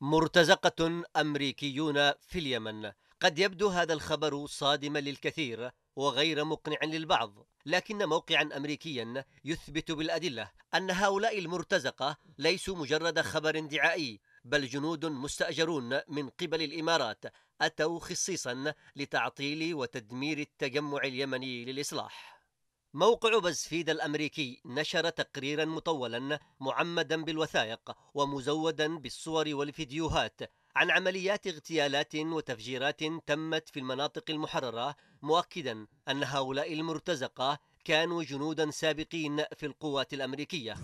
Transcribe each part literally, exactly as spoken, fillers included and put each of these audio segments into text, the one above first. مرتزقة أمريكيون في اليمن. قد يبدو هذا الخبر صادما للكثير وغير مقنع للبعض، لكن موقعا أمريكيا يثبت بالأدلة أن هؤلاء المرتزقة ليسوا مجرد خبر دعائي، بل جنود مستأجرون من قبل الإمارات أتوا خصيصا لتعطيل وتدمير التجمع اليمني للإصلاح. موقع بزفيد الأمريكي نشر تقريرا مطولا معمدا بالوثائق ومزودا بالصور والفيديوهات عن عمليات اغتيالات وتفجيرات تمت في المناطق المحررة، مؤكدا أن هؤلاء المرتزقة كانوا جنودا سابقين في القوات الأمريكية.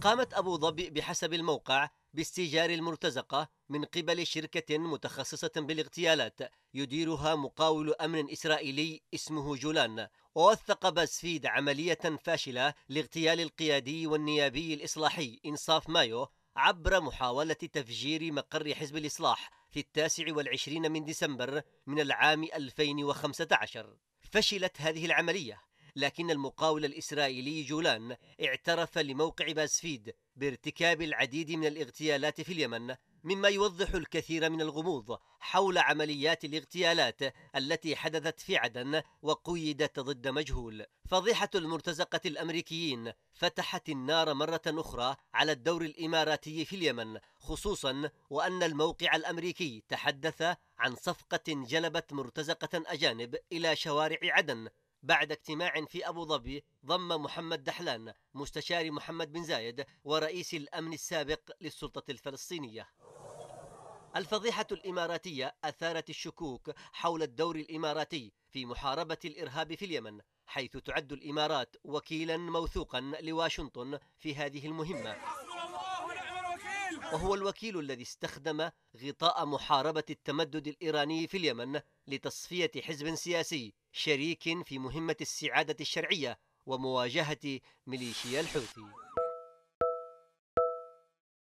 قامت أبو ظبي بحسب الموقع باستئجار المرتزقة من قبل شركة متخصصة بالاغتيالات يديرها مقاول أمن إسرائيلي اسمه جولان. ووثق بازفيد عملية فاشلة لاغتيال القيادي والنيابي الإصلاحي إنصاف مايو عبر محاولة تفجير مقر حزب الإصلاح في التاسع والعشرين من ديسمبر من العام ألفين وخمسة عشر. فشلت هذه العملية، لكن المقاول الإسرائيلي جولان اعترف لموقع بازفيد بارتكاب العديد من الاغتيالات في اليمن، مما يوضح الكثير من الغموض حول عمليات الاغتيالات التي حدثت في عدن وقيدت ضد مجهول. فضيحة المرتزقة الأمريكيين فتحت النار مرة أخرى على الدور الإماراتي في اليمن، خصوصا وأن الموقع الأمريكي تحدث عن صفقة جلبت مرتزقة أجانب إلى شوارع عدن بعد اجتماع في أبو ظبي ضم محمد دحلان مستشار محمد بن زايد ورئيس الأمن السابق للسلطة الفلسطينية. الفضيحة الإماراتية أثارت الشكوك حول الدور الإماراتي في محاربة الإرهاب في اليمن، حيث تعد الإمارات وكيلا موثوقا لواشنطن في هذه المهمة، وهو الوكيل الذي استخدم غطاء محاربة التمدد الإيراني في اليمن لتصفية حزب سياسي شريك في مهمة السعادة الشرعية ومواجهة ميليشيا الحوثي.